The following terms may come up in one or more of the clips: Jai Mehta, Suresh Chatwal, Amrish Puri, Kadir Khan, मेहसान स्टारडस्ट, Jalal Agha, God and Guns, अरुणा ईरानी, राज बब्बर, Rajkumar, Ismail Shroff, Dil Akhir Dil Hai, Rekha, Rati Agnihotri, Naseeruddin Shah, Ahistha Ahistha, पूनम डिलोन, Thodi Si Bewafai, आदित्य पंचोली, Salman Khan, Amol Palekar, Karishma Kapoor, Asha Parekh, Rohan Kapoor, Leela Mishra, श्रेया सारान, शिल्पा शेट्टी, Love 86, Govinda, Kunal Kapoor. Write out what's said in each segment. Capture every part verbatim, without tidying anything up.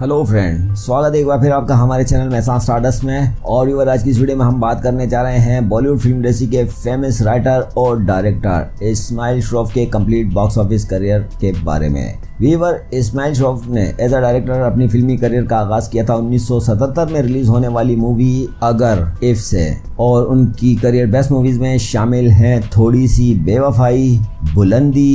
Hello friend, स्वागत है एक बार फिर आपका हमारे चैनल मेहसान स्टारडस्ट में। और व्यूअर, आज की इस वीडियो में हम बात करने जा रहे हैं बॉलीवुड फिल्म इंडस्ट्री के फेमस राइटर और डायरेक्टर इस्माइल श्रॉफ के कंप्लीट बॉक्स ऑफिस करियर के बारे में। व्यूअर, इस्माइल श्रॉफ ने एज अ डायरेक्टर अपनी फिल्मी करियर का आगाज किया था उन्नीस सौ सतहत्तर में रिलीज होने वाली मूवी अगर इफ से, और उनकी करियर बेस्ट मूवीज में शामिल हैं थोड़ी सी बेवफाई, बुलंदी,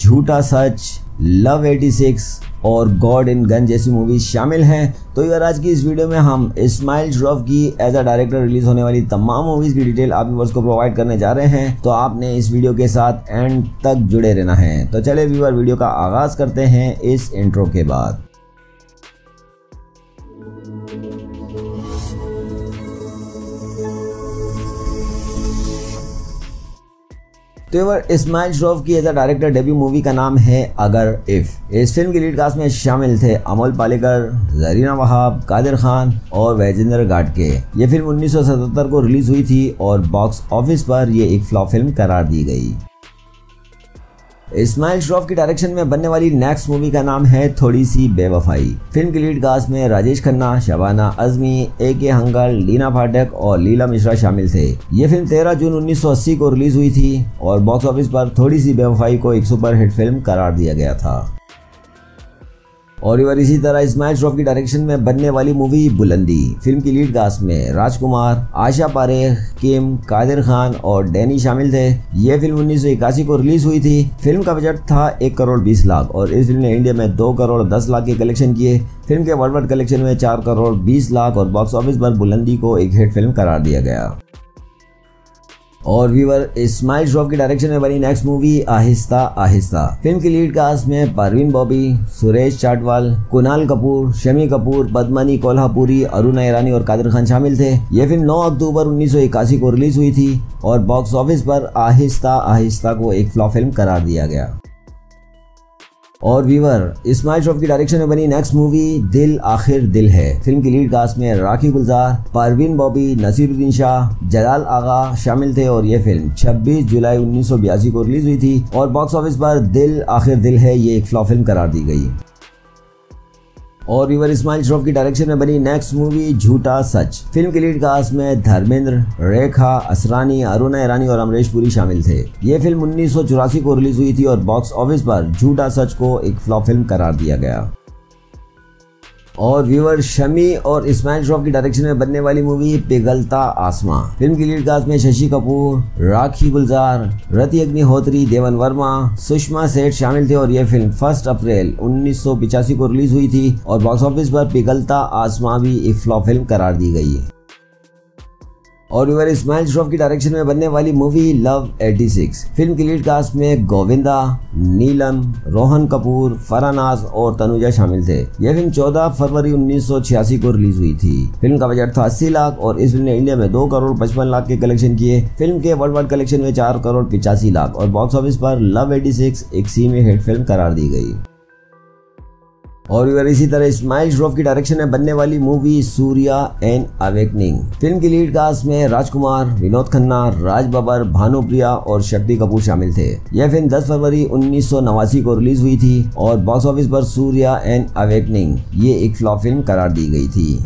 झूठा सच, लव छियासी और गॉड एंड गन जैसी मूवीज शामिल हैं। तो यार, आज की इस वीडियो में हम इस्माइल श्रॉफ की एज अ डायरेक्टर रिलीज होने वाली तमाम मूवीज की डिटेल आप व्यूअर्स को प्रोवाइड करने जा रहे हैं। तो आपने इस वीडियो के साथ एंड तक जुड़े रहना है। तो चले व्यूअर, वीडियो का आगाज करते हैं इस इंट्रो के बाद। तो इस्माइल श्रॉफ की as a director debut movie का नाम है अगर इफ। इस फिल्म की लीड कास्ट में शामिल थे अमोल पालेकर, जरीना वहाब, कादिर खान और वैजेंद्र गाटके। ये फिल्म उन्नीस सौ सतहत्तर को रिलीज हुई थी और बॉक्स ऑफिस पर ये एक फ्लॉप फिल्म करार दी गई। इस्माइल श्रॉफ की डायरेक्शन में बनने वाली नेक्स्ट मूवी का नाम है थोड़ी सी बेवफाई। फिल्म की लीड कास्ट में राजेश खन्ना, शबाना अजमी, ए के हंगल, लीना भाटक और लीला मिश्रा शामिल थे। ये फिल्म तेरह जून उन्नीस सौ अस्सी को रिलीज हुई थी और बॉक्स ऑफिस पर थोड़ी सी बेवफाई को एक सुपरहिट फिल्म करार दिया गया था। और इवर इसी तरह इस्माइल श्रॉफ की डायरेक्शन में बनने वाली मूवी बुलंदी। फिल्म की लीड कास्ट में राजकुमार, आशा पारेख, किम, कादिर खान और डेनी शामिल थे। ये फिल्म उन्नीस सौ इक्यासी को रिलीज हुई थी। फिल्म का बजट था एक करोड़ बीस लाख और इस फिल्म ने इंडिया में दो करोड़ दस लाख के कलेक्शन किए। फिल्म के वर्ल्ड वाइड कलेक्शन में चार करोड़ बीस लाख और बॉक्स ऑफिस पर बुलंदी को एक हिट फिल्म करार दिया गया। और व्यूअर, इस्माइल श्रॉफ की डायरेक्शन में बनी next movie Aahista Aahista. Film की लीड कास्ट में परवीन बॉबी, सुरेश चाटवाल, कुणाल कपूर, शमी कपूर, पद्मनी कोल्हापुरी, अरुणा ईरानी और कादिर खान शामिल थे। ये फिल्म नौ अक्टूबर उन्नीस सौ इक्यासी को रिलीज हुई थी और बॉक्स ऑफिस पर आहिस्ता आहिस्ता को एक फ्लॉप फिल्म करार दिया गया। और व्यूअर, इस्माइल श्रॉफ की डायरेक्शन में बनी नेक्स्ट मूवी दिल आखिर दिल है। फिल्म की लीड कास्ट में राखी, गुलजार, परवीन बॉबी, नसीरुद्दीन शाह, जलाल आगा शामिल थे। और ये फिल्म छब्बीस जुलाई उन्नीस सौ बयासी को रिलीज हुई थी और बॉक्स ऑफिस पर दिल आखिर दिल है ये एक फ्लॉप फिल्म करार दी गई। और व्यूअर, इस्माइल श्रॉफ की डायरेक्शन में बनी नेक्स्ट मूवी झूठा सच। फिल्म की लीड कास्ट में धर्मेंद्र, रेखा असरानी, अरुणा ईरानी और अमरीश पुरी शामिल थे। ये फिल्म उन्नीस सौ चौरासी को रिलीज हुई थी और बॉक्स ऑफिस पर झूठा सच को एक फ्लॉप फिल्म करार दिया गया। और व्यूअर, शमी और इस्माइल श्रॉफ की डायरेक्शन में बनने वाली मूवी पिघलता आसमां। फिल्म की लीड कास्ट में शशि कपूर, राखी, गुलजार, रति अग्निहोत्री, देवन वर्मा, सुषमा सेठ शामिल थे। और यह फिल्म एक अप्रैल उन्नीस सौ पचासी को रिलीज हुई थी और बॉक्स ऑफिस पर पिघलता आसमां भी एक फ्लॉप फिल्म करार दी गई। और व्यूअर, इस्माइल श्रॉफ की डायरेक्शन में बनने वाली मूवी लव छियासी। फिल्म की लीड कास्ट में गोविंदा, नीलम, रोहन कपूर, फरानाज और तनुजा शामिल थे। यह फिल्म चौदह फरवरी उन्नीस सौ छियासी को रिलीज हुई थी। फिल्म का बजट था अस्सी लाख और इस फिल्म ने इंडिया में दो करोड़ पचपन लाख के कलेक्शन किए। फिल्म के वर्ल्ड वाइड कलेक्शन में चार करोड़ पिचासी लाख और बॉक्स ऑफिस पर लव छियासी एक सीमी हिट फिल्म करार दी गई। और व्यूअर, इसी तरह इस्माइल श्रॉफ की डायरेक्शन में बनने वाली movie Surya and awakening. Film की लीड कास्ट में राजकुमार, विनोद खन्ना, राज बब्बर, भानुप्रिया और शक्ति कपूर शामिल थे। यह फिल्म दस फरवरी उन्नीस सौ नवासी को रिलीज हुई थी और बॉक्स ऑफिस पर सूर्या एंड अवेकनिंग ये एक फ्लॉप फिल्म करार दी गई थी।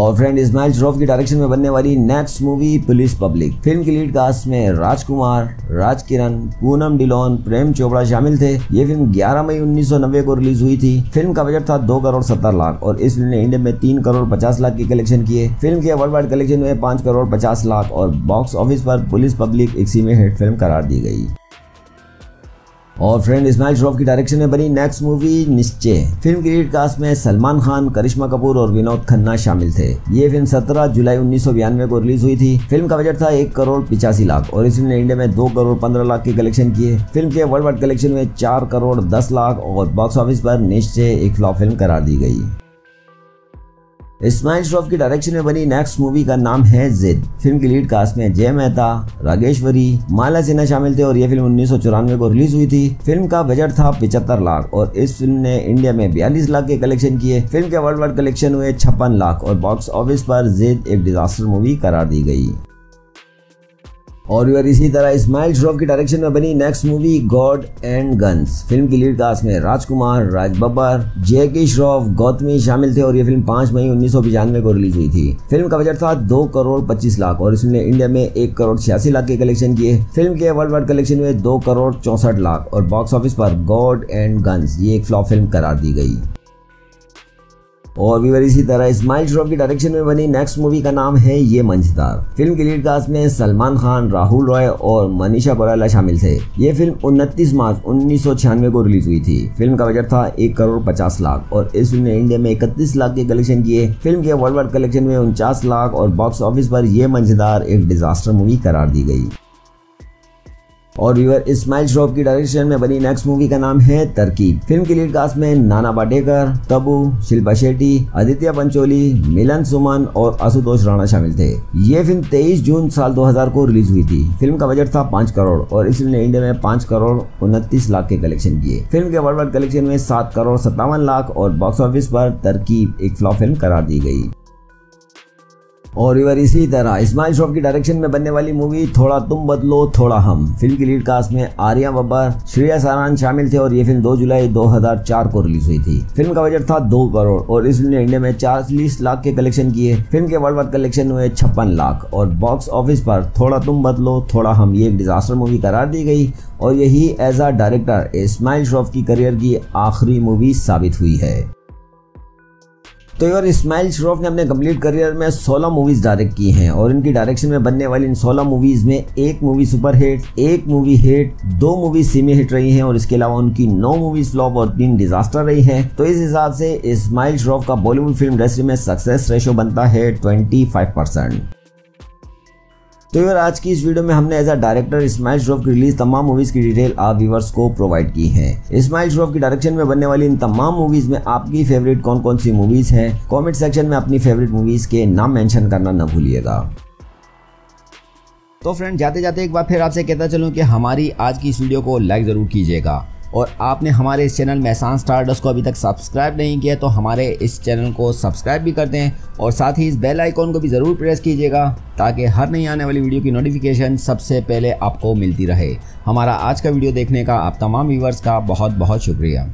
और फ्रेंड, इस्माइल श्रॉफ की डायरेक्शन में बनने वाली next movie police public. Film की लीड कास्ट में राजकुमार, राजकिरण, पूनम डिलोन, प्रेम चोपड़ा शामिल थे। ये फिल्म ग्यारह मई उन्नीस सौ नब्बे को रिलीज हुई थी। फिल्म का बजट था दो करोड़ सत्तर लाख और इस फिल्म ने इंडिया में तीन करोड़ पचास लाख के कलेक्शन किए। फिल्म के वर्ल्ड वाइड कलेक्शन में पाँच करोड़ पचास लाख और बॉक्स ऑफिस पर पुलिस पब्लिक एक सीमी हिट फिल्म करार दी गई। और फ्रेंड, इस्माइल श्रॉफ की डायरेक्शन में बनी नेक्स्ट मूवी निश्चय। फिल्म की लीड कास्ट में सलमान खान, करिश्मा कपूर और विनोद खन्ना शामिल थे। ये फिल्म सत्रह जुलाई उन्नीस सौ बयानवे को रिलीज हुई थी। फिल्म का बजट था एक करोड़ पिचासी लाख और इस फिल्म ने इंडिया में दो करोड़ पंद्रह लाख के कलेक्शन किए। फिल्म के वर्ल्ड वाइड कलेक्शन में चार करोड़ दस लाख और बॉक्स ऑफिस पर निश्चय एक फ्लॉप फिल्म करार दी गई। इस्माइल श्रॉफ की डायरेक्शन में बनी नेक्स्ट मूवी का नाम है जिद। फिल्म की लीड कास्ट में जय मेहता, रागेश्वरी, माला सिन्हा शामिल थे। और यह फिल्म उन्नीस सौ चौरानवे को रिलीज हुई थी। फिल्म का बजट था पचहत्तर लाख और इस फिल्म ने इंडिया में बयालीस लाख के कलेक्शन किए। फिल्म के वर्ल्ड वाइड कलेक्शन हुए छप्पन लाख और बॉक्स ऑफिस पर जिद एक डिजास्टर मूवी करार दी गई। और यूर इसी तरह इस्माइल श्रॉफ की डायरेक्शन में बनी next movie God and guns. Film की लीड कास्ट में राजकुमार, राज बब्बर, जेके श्रॉफ, गौतमी शामिल थे और ये फिल्म पांच मई उन्नीस सौ पचानवे को रिलीज हुई थी। फिल्म का बजट था दो करोड़ पच्चीस लाख और इसने इंडिया में एक करोड़ छियासी लाख के कलेक्शन किए। फिल्म के वर्ल्ड वाइड कलेक्शन में दो करोड़ चौसठ लाख और बॉक्स ऑफिस पर गॉड एंड गन्स ये एक फ्लॉप फिल्म करार दी गई। और वीवर इसी तरह इस्माइल श्रॉफ की डायरेक्शन में बनी नेक्स्ट मूवी का नाम है ये मंझदार। फिल्म की लीड कास्ट में सलमान खान, राहुल रॉय और मनीषा कोइराला शामिल थे। ये फिल्म उनतीस मार्च उन्नीस सौ छियानवे को रिलीज हुई थी। फिल्म का बजट था एक करोड़ पचास लाख और इस फिल्म ने इंडिया में इकतीस लाख के कलेक्शन किए। फिल्म के वर्ल्ड वाइड कलेक्शन में उनचास लाख और बॉक्स ऑफिस पर यह मंझदार एक डिजास्टर मूवी करार दी गई। और व्यूअर इस्माइल श्रॉफ की डायरेक्शन में बनी नेक्स्ट मूवी का नाम है तरकीब। फिल्म की लीड कास्ट में नाना पाटेकर, तबू, शिल्पा शेट्टी, आदित्य पंचोली, मिलन सुमन और आशुतोष राणा शामिल थे। ये फिल्म तेईस जून साल दो हज़ार को रिलीज हुई थी। फिल्म का बजट था पाँच करोड़ और इस फिल्म ने इंडिया में पाँच करोड़ उनतीस लाख के कलेक्शन किए। फिल्म के वर्ल्ड वाइड कलेक्शन में सात करोड़ सत्तावन लाख और बॉक्स ऑफिस पर तरकीब एक फ्लॉप फिल्म करार दी गई। और इवर इसी तरह इस्माइल श्रॉफ की डायरेक्शन में बनने वाली मूवी थोड़ा तुम बदलो थोड़ा हम। फिल्म की लीड कास्ट में आर्या बब्बर, श्रेया सारान शामिल थे और ये फिल्म दो जुलाई दो हज़ार चार को रिलीज हुई थी। फिल्म का बजट था दो करोड़ और इस फिल्म ने इंडिया में चालीस लाख के कलेक्शन किए। फिल्म के वर्ल्ड वाइड कलेक्शन हुए छप्पन लाख और बॉक्स ऑफिस पर थोड़ा तुम बदलो थोड़ा हम ये एक डिजास्टर मूवी करार दी गई और यही as a director Ismail Shroff की करियर की आखिरी मूवी साबित हुई है। तो यार इस्माइल श्रॉफ ने अपने कंप्लीट करियर में सोलह मूवीज डायरेक्ट की हैं और इनकी डायरेक्शन में बनने वाली इन सोलह मूवीज में एक मूवी सुपरहिट, एक मूवी हिट, दो मूवी सेमी हिट रही हैं और इसके अलावा उनकी नौ मूवीज फ्लॉप और तीन डिजास्टर रही हैं। तो इस हिसाब से इस्माइल श्रॉफ का बॉलीवुड फिल्म इंडस्ट्री में सक्सेस रेशो बनता है ट्वेंटी फाइव परसेंट। तो यार आज की इस वीडियो में हमने as a director Ismail Shroff की रिलीज तमाम मूवीज की डिटेल आप व्यूअर्स को प्रोवाइड की है। इस्माइल श्रॉफ की डायरेक्शन में बनने वाली इन तमाम मूवीज में आपकी फेवरेट कौन कौन सी मूवीज हैं, कमेंट सेक्शन में अपनी फेवरेट मूवीज के नाम मेंशन करना न भूलिएगा। तो फ्रेंड जाते जाते एक बार फिर आपसे कहता चलूँ कि हमारी आज की इस वीडियो को लाइक जरूर कीजिएगा और आपने हमारे इस चैनल मेहसान स्टारडस्ट को अभी तक सब्सक्राइब नहीं किया तो हमारे इस चैनल को सब्सक्राइब भी कर दें और साथ ही इस बेल आइकॉन को भी ज़रूर प्रेस कीजिएगा ताकि हर नई आने वाली वीडियो की नोटिफिकेशन सबसे पहले आपको मिलती रहे। हमारा आज का वीडियो देखने का आप तमाम व्यूअर्स का बहुत बहुत शुक्रिया।